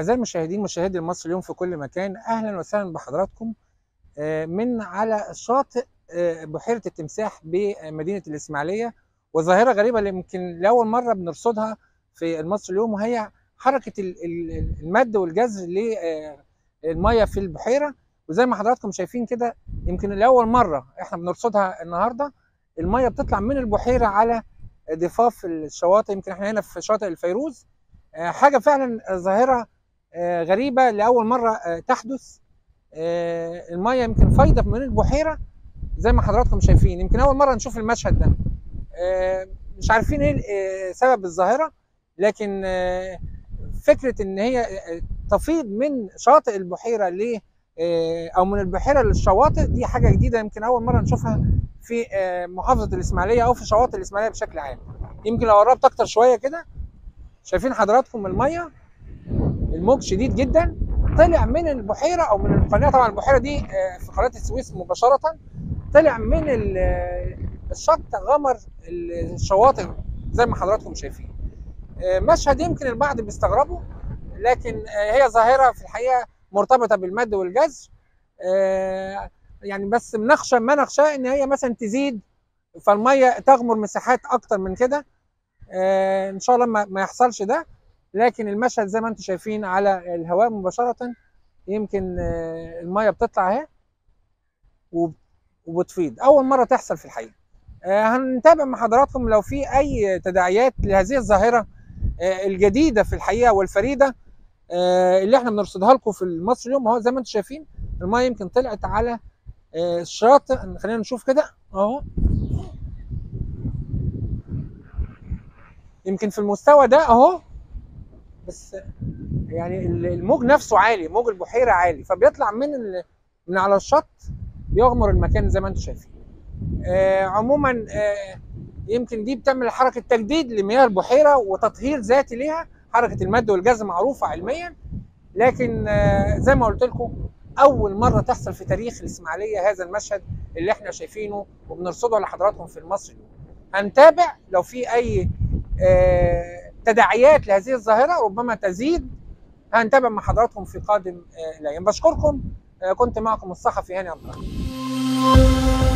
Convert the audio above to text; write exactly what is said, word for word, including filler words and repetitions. أعزائي المشاهدين مشاهدي المصري اليوم في كل مكان، أهلا وسهلا بحضراتكم من على شاطئ بحيرة التمساح بمدينة الإسماعيلية، وظاهرة غريبة اللي يمكن لأول مرة بنرصدها في المصري اليوم، وهي حركة المد والجزر للمية في البحيرة. وزي ما حضراتكم شايفين كده يمكن لأول مرة احنا بنرصدها النهاردة، المية بتطلع من البحيرة على ضفاف الشواطئ. يمكن احنا هنا في شاطئ الفيروز، حاجة فعلا ظاهرة غريبة لأول مرة تحدث. المية يمكن فايضة من البحيرة زي ما حضراتكم شايفين، يمكن أول مرة نشوف المشهد ده، مش عارفين ايه سبب الظاهرة، لكن فكرة إن هي تفيض من شاطئ البحيرة ليه أو من البحيرة للشواطئ دي حاجة جديدة، يمكن أول مرة نشوفها في محافظة الإسماعيلية أو في شواطئ الإسماعيلية بشكل عام. يمكن لو قربت أكتر شوية كده شايفين حضراتكم المية، الموج شديد جدا طلع من البحيرة أو من القناة، طبعا البحيرة دي في قناة السويس مباشرة، طلع من الشط غمر الشواطئ زي ما حضراتكم شايفين. مشهد يمكن البعض بيستغربه، لكن هي ظاهرة في الحقيقة مرتبطة بالمد والجزر، يعني بس منخشى ما نخشاه إن هي مثلا تزيد فالمية تغمر مساحات أكتر من كده، إن شاء الله ما يحصلش ده. لكن المشهد زي ما انتم شايفين على الهواء مباشرة، يمكن المية بتطلع اهي وبتفيض، أول مرة تحصل في الحقيقة. هنتابع مع حضراتكم لو في أي تداعيات لهذه الظاهرة الجديدة في الحقيقة والفريدة اللي احنا بنرصدها لكم في المصري اليوم. اهو زي ما انتم شايفين المية يمكن طلعت على الشاطئ، خلينا نشوف كده اهو، يمكن في المستوى ده اهو، بس يعني الموج نفسه عالي، موج البحيره عالي، فبيطلع من من على الشط بيغمر المكان زي ما انتم شايفين. آه عموما آه يمكن دي بتعمل حركه تجديد لمياه البحيره وتطهير ذاتي ليها، حركه المد والجزر معروفه علميا، لكن آه زي ما قلت لكم اول مره تحصل في تاريخ الاسماعيليه هذا المشهد اللي احنا شايفينه وبنرصده لحضراتكم في المصري اليوم. هنتابع لو في اي آه تداعيات لهذه الظاهرة ربما تزيد، هنتابع مع حضراتكم في قادم الأيام. بشكركم، كنت معكم الصحفي هاني عبد الرحمن.